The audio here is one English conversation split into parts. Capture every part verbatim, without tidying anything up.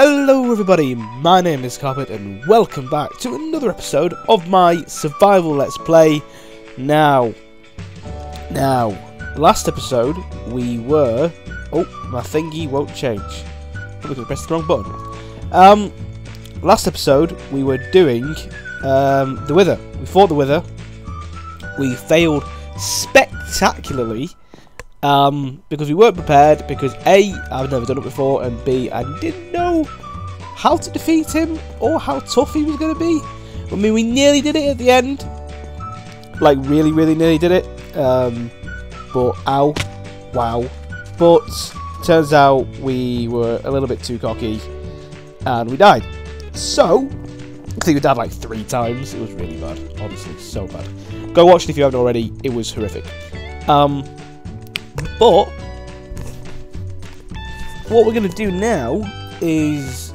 Hello everybody, my name is Coppit and welcome back to another episode of my survival let's play. Now, now, last episode we were, oh, my thingy won't change, probably because I pressed the wrong button. Um, last episode we were doing um, The Wither. We fought The Wither, we failed spectacularly. Um, because we weren't prepared, because A, I've never done it before, and B, I didn't know how to defeat him, or how tough he was going to be. I mean, we nearly did it at the end. Like, really, really nearly did it. Um, but, ow, wow. But, turns out we were a little bit too cocky, and we died. So, I think we died like three times. It was really bad, honestly, so bad. Go watch it if you haven't already, it was horrific. Um... But what we're going to do now is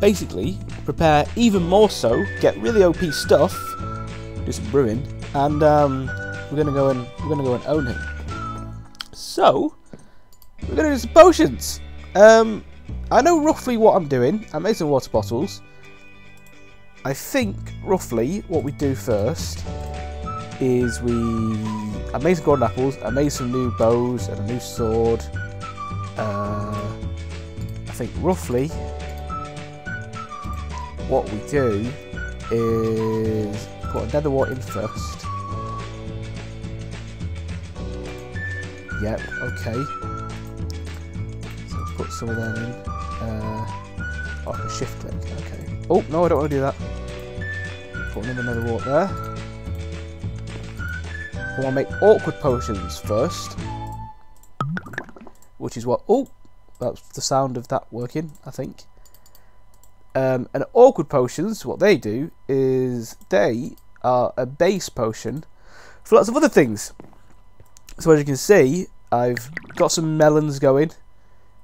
basically prepare even more so, get really O P stuff, do some brewing, and um, we're going to go and we're going to go and own him. So we're going to do some potions. Um, I know roughly what I'm doing. I made some water bottles. I think roughly what we do first is we. I made some golden apples, I made some new bows and a new sword. Uh, I think roughly what we do is put a nether wart in first. Yep, okay. So put some of that in. Uh, oh, I can shift link, okay. Oh, no, I don't want to do that. Put another nether wart there. I want to make awkward potions first, which is what, oh, that's the sound of that working, I think. Um, and awkward potions, what they do is they are a base potion for lots of other things. So as you can see, I've got some melons going,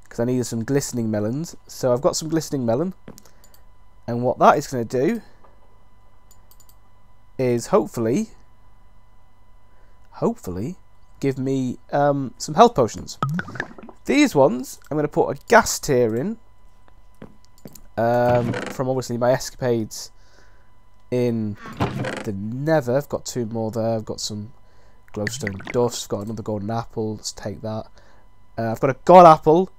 because I needed some glistening melons. So I've got some glistening melon, and what that is going to do is hopefully... hopefully give me um, some health potions. These ones, I'm going to put a gas tier in um, from obviously my escapades in the nether. I've got two more there. I've got some glowstone dust. I've got another golden apple. Let's take that. Uh, I've got a god apple,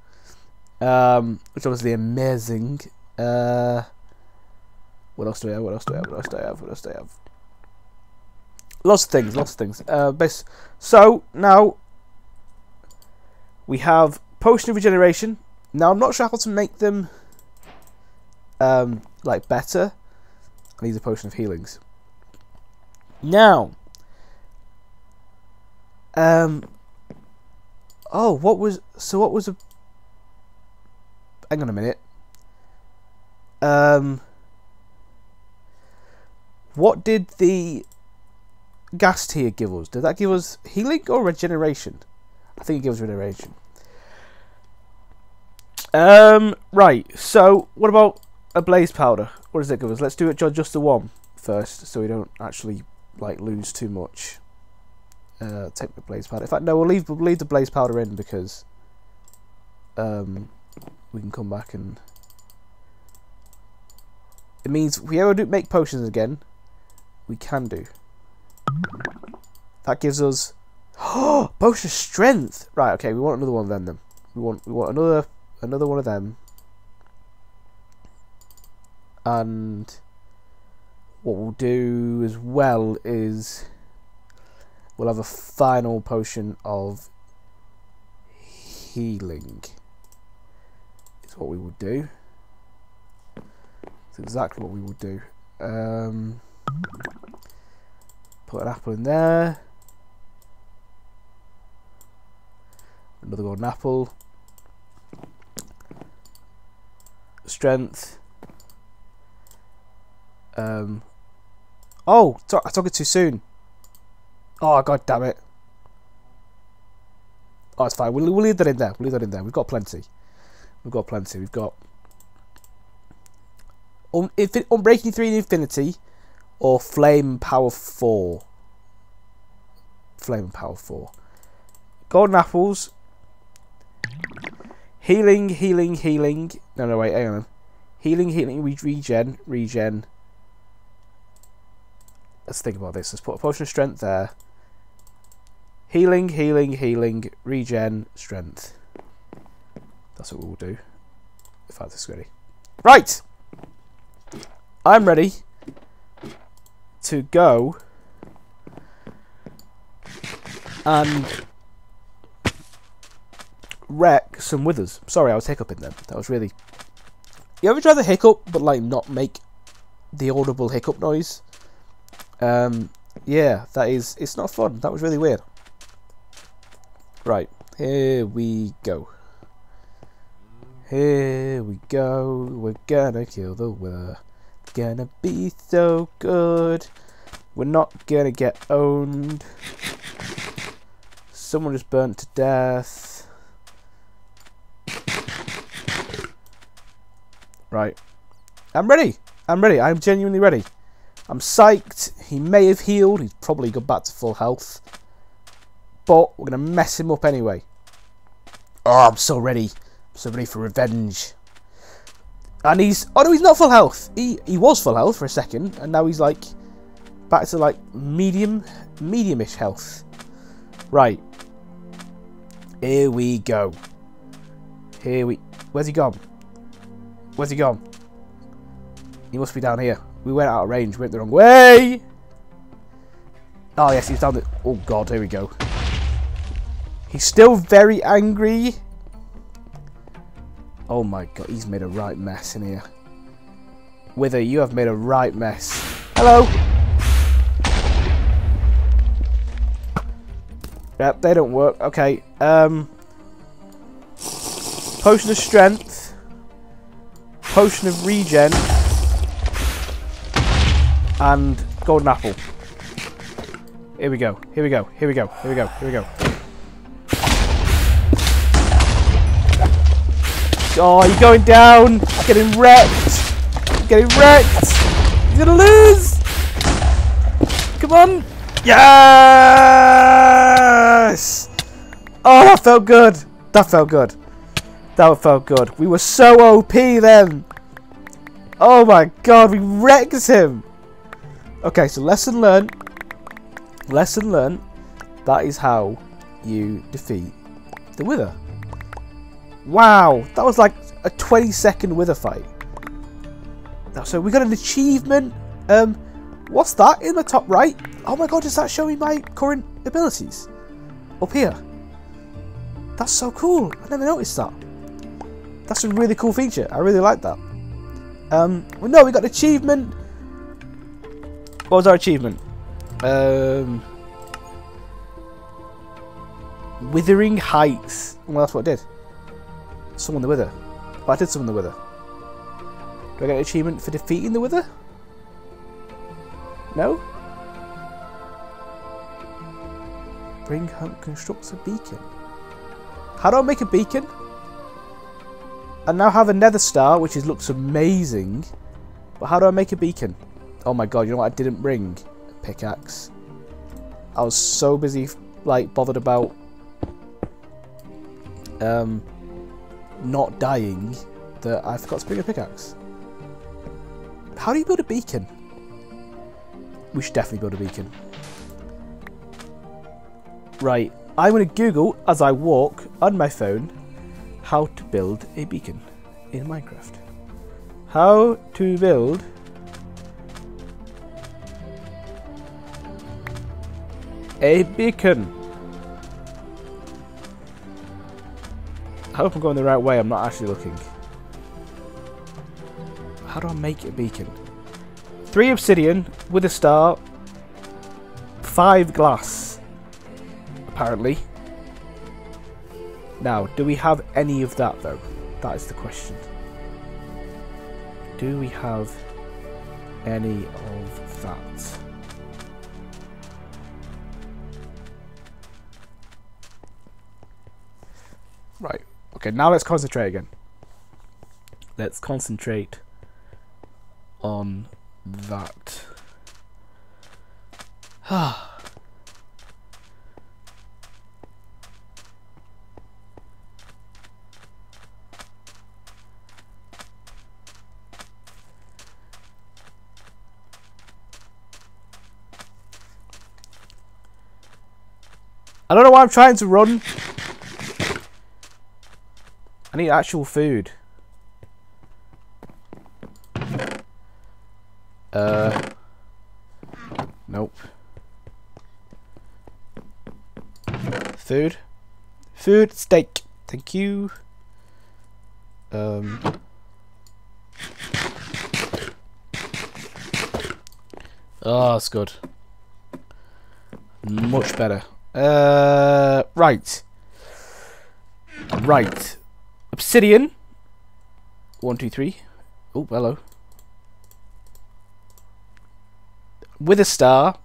um, which is obviously amazing. Uh, what else do we have? What else do we have? What else do I have? What else do I have? Lots of things, lots of things. Uh, base. So, now, we have Potion of Regeneration. Now, I'm not sure how to make them, um, like, better. I need a Potion of Healings. Now, um, oh, what was, so what was a, hang on a minute. Um, what did the gas tier give us? Did that give us healing or regeneration? I think it gives regeneration. Um, right, so what about a blaze powder? What does it give us? Let's do it just the one first so we don't actually like lose too much. Uh, take the blaze powder. In fact, no, we'll leave, we'll leave the blaze powder in because um, we can come back and... It means if we ever do make potions again, we can do. That gives us oh, Potion of Strength. Right, okay, we want another one of them then. We want we want another another one of them. And what we'll do as well is we'll have a final potion of healing. Is what we will do. It's exactly what we will do. Um Put an apple in there. Another golden apple. Strength. Um. Oh, I took it too soon. Oh, god damn it. Oh, it's fine. We'll, we'll leave that in there. We'll leave that in there. We've got plenty. We've got plenty. We've got Un Infin Unbreaking three and Infinity. Or Flame Power four. Flame Power four. Golden apples. Healing, healing, healing. No, no, wait, hang on. Healing, healing, regen, regen. Let's think about this. Let's put a Potion of Strength there. Healing, healing, healing, regen, strength. That's what we'll do. In fact, this is ready. Right! I'm ready to go and wreck some withers. Sorry, I was hiccuping then. That was really... You ever try the hiccup, but like not make the audible hiccup noise? Um, yeah, that is... It's not fun. That was really weird. Right, here we go. Here we go. We're gonna kill the wither. Gonna be so good. We're not gonna get owned. Someone just burnt to death. Right. I'm ready. I'm ready. I'm genuinely ready. I'm psyched. He may have healed. He's probably got back to full health. But we're going to mess him up anyway. Oh, I'm so ready. I'm so ready for revenge. And he's... Oh, no, he's not full health. He he was full health for a second. And now he's, like, back to, like, medium, medium-ish health. Right. Here we go. Here we... Where's he gone? Where's he gone? He must be down here. We went out of range. Went the wrong way. Oh, yes, he's down the... Oh, God, here we go. He's still very angry. Oh my god, he's made a right mess in here. Wither, you have made a right mess. Hello! Yep, they don't work. Okay, um... Potion of Strength. Potion of Regen. And Golden Apple. Here we go, here we go, here we go, here we go, here we go. Oh, you're going down. Getting wrecked. Getting wrecked. You're gonna lose. Come on. Yes. Oh, that felt good. That felt good. That felt good. We were so O P then. Oh my god, we wrecked him. Okay, so lesson learned. Lesson learned. That is how you defeat the Wither. Wow, that was like a twenty second wither fight. So we got an achievement. Um, what's that in the top right? Oh my god, does that show me my current abilities? Up here. That's so cool. I never noticed that. That's a really cool feature. I really like that. Um, well, no, we got an achievement. What was our achievement? Um, Withering Heights. Well, that's what it did. Summon the Wither. But I did summon the Wither. Do I get an achievement for defeating the Wither? No? Bring home, construct a beacon. How do I make a beacon? I now have a nether star, which is, looks amazing. But how do I make a beacon? Oh my god, you know what I didn't bring? A pickaxe. I was so busy, like, bothered about... Um... not dying that I forgot to bring a pickaxe. How do you build a beacon? We should definitely build a beacon. Right, I'm going to Google as I walk on my phone how to build a beacon in Minecraft. How to build a beacon. I hope I'm going the right way, I'm not actually looking. How do I make a beacon? Three obsidian with a star. Five glass. Apparently. Now, do we have any of that though? That is the question. Do we have any of that? Right. Okay, now let's concentrate again. Let's concentrate on that. I don't know why I'm trying to run. I need actual food. Uh. Nope. Food. Food. Steak. Thank you. Um. Oh, that's good. Much better. Uh, right. Right. Obsidian. One, two, three. Oh, hello. With a star.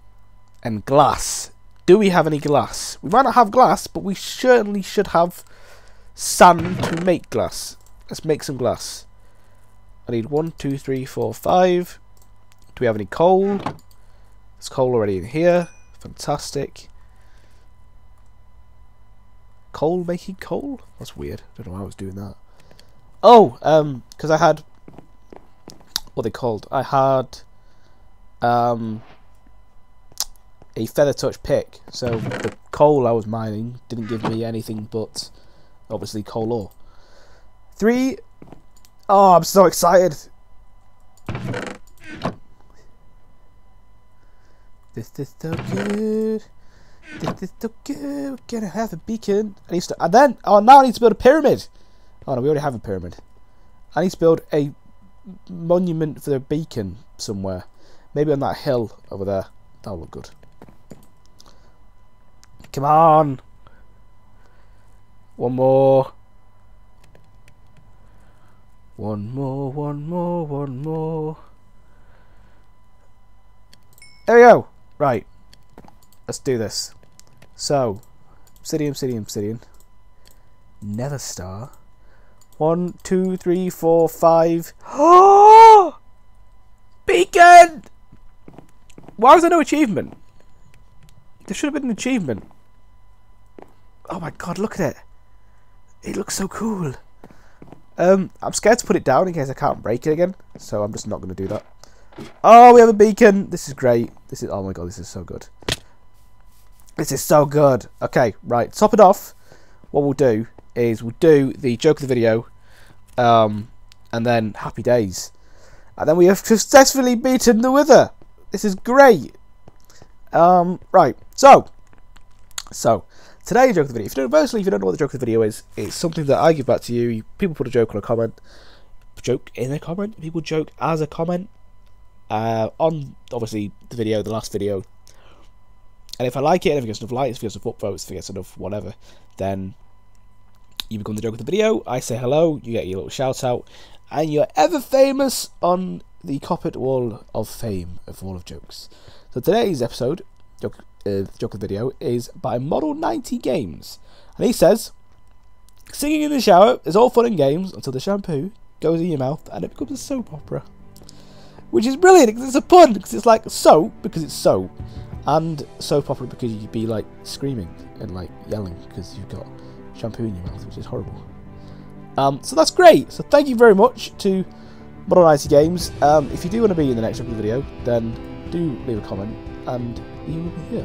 And glass. Do we have any glass? We might not have glass, but we certainly should have sand to make glass. Let's make some glass. I need one, two, three, four, five. Do we have any coal? There's coal already in here. Fantastic. Coal making coal? That's weird. I don't know why I was doing that. Oh, um, because I had... What are they called? I had... Um... a feather touch pick. So the coal I was mining didn't give me anything but obviously coal ore. Three. Oh, I'm so excited. This is so good. This is so good. We're gonna have a beacon. I need to, and then, oh, now I need to build a pyramid. Oh no, we already have a pyramid. I need to build a monument for the beacon somewhere. Maybe on that hill over there. That'll look good. Come on. One more. One more, one more, one more. There we go. Right. Let's do this. So, obsidian, obsidian, obsidian. Nether star. One, two, three, four, five. Oh! Beacon! Why was there no achievement? There should have been an achievement. Oh my god, look at it. It looks so cool. Um, I'm scared to put it down in case I can't break it again. So I'm just not going to do that. Oh, we have a beacon. This is great. This is... Oh my god, this is so good. This is so good. Okay, right. Top it off. What we'll do is we'll do the joke of the video. Um, and then happy days. And then we have successfully beaten the Wither. This is great. Um, right. So. So. Today's joke of the video. If you don't, mostly if you don't know what the joke of the video is, it's something that I give back to you. People put a joke on a comment, joke in a comment. People joke as a comment uh, on obviously the video, the last video. And if I like it, and if it gets enough likes, if it gets enough upvotes, if it gets enough whatever, then you become the joke of the video. I say hello, you get your little shout out, and you're ever famous on the Coppit wall of fame of all of jokes. So today's episode joke. Uh, joke of the video is by Model ninety Games, and he says, "Singing in the shower is all fun and games until the shampoo goes in your mouth and it becomes a soap opera," which is brilliant because it's a pun, because it's like soap because it's soap, and soap opera because you'd be like screaming and like yelling because you've got shampoo in your mouth, which is horrible. Um, so that's great. So thank you very much to Model ninety Games. Um, if you do want to be in the next joke of the video, then do leave a comment. And you will be here,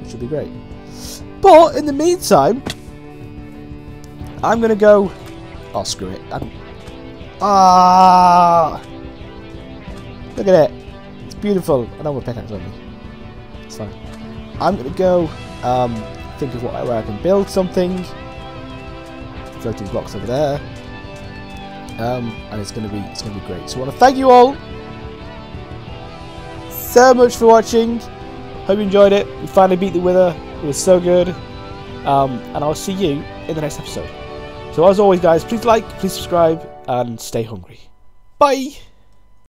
which will be great. But in the meantime, I'm gonna go. Oh, screw it! I'm... Ah, look at it. It's beautiful. I don't want pickaxe on me. It's fine. I'm gonna go. Um, think of what where I can build something. Floating blocks over there. Um, and it's gonna be it's gonna be great. So I want to thank you all so much for watching. Hope you enjoyed it. We finally beat the Wither. It was so good. Um, and I'll see you in the next episode. So as always guys, please like, please subscribe, and stay hungry. Bye!